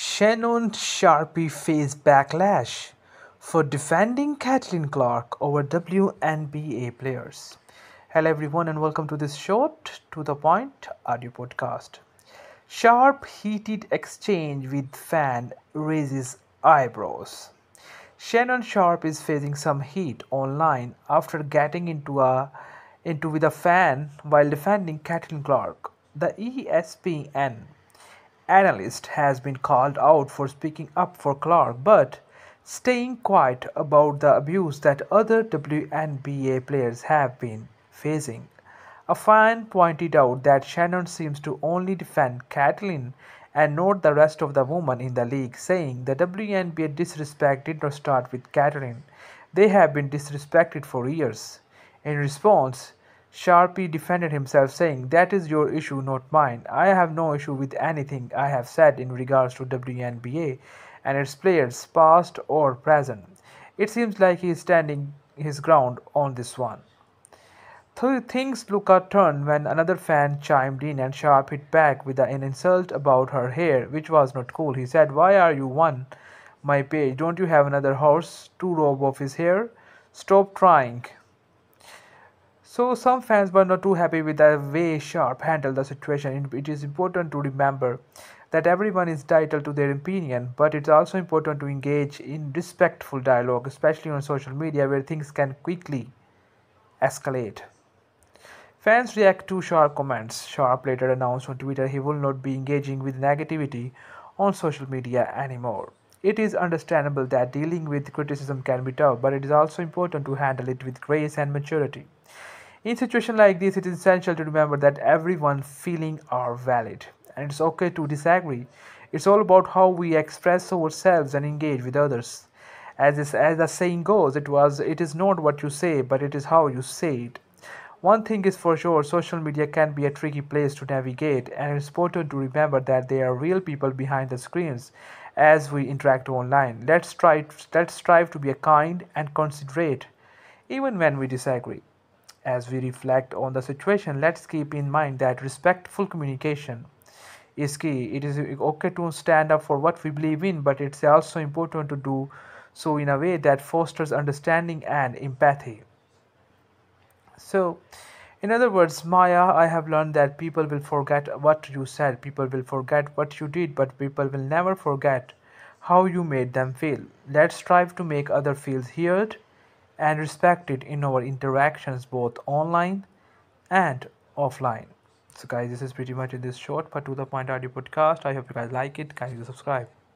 Shannon Sharpe faced backlash for defending Caitlin Clark over WNBA players. Hello everyone and welcome to this short, to the point audio podcast. Sharpe's heated exchange with fan raises eyebrows. Shannon Sharpe is facing some heat online after getting into with a fan while defending Caitlin Clark. The ESPN analyst has been called out for speaking up for Clark but staying quiet about the abuse that other WNBA players have been facing. A fan pointed out that Shannon seems to only defend Caitlin and not the rest of the women in the league, saying the WNBA disrespect did not start with Caitlin. They have been disrespected for years. In response, Sharpe defended himself, saying, "That is your issue, not mine. I have no issue with anything I have said in regards to WNBA and its players, past or present." It seems like he is standing his ground on this one. Things took a turn when another fan chimed in and Sharpe hit back with an insult about her hair, which was not cool. He said, "Why are you on my page? Don't you have another horse to rob off his hair? Stop trying." So some fans were not too happy with the way Sharpe handled the situation. It is important to remember that everyone is entitled to their opinion, but it's also important to engage in respectful dialogue, especially on social media where things can quickly escalate. Fans react to Sharpe's comments. Sharpe later announced on Twitter he will not be engaging with negativity on social media anymore. It is understandable that dealing with criticism can be tough, but it is also important to handle it with grace and maturity. In situations like this, it is essential to remember that everyone's feelings are valid and it's okay to disagree. It's all about how we express ourselves and engage with others. As the saying goes, it is not what you say, but it is how you say it. One thing is for sure, social media can be a tricky place to navigate, and it's important to remember that there are real people behind the screens as we interact online. Let's strive to be kind and considerate, even when we disagree. As we reflect on the situation, let's keep in mind that respectful communication is key. It is okay to stand up for what we believe in, but it's also important to do so in a way that fosters understanding and empathy. So, in other words, Maya, I have learned that people will forget what you said, people will forget what you did, but people will never forget how you made them feel. Let's strive to make others feel heard and respected in our interactions, both online and offline. So guys, this is pretty much in this short but to the point audio podcast. I hope you guys like it. Kindly subscribe.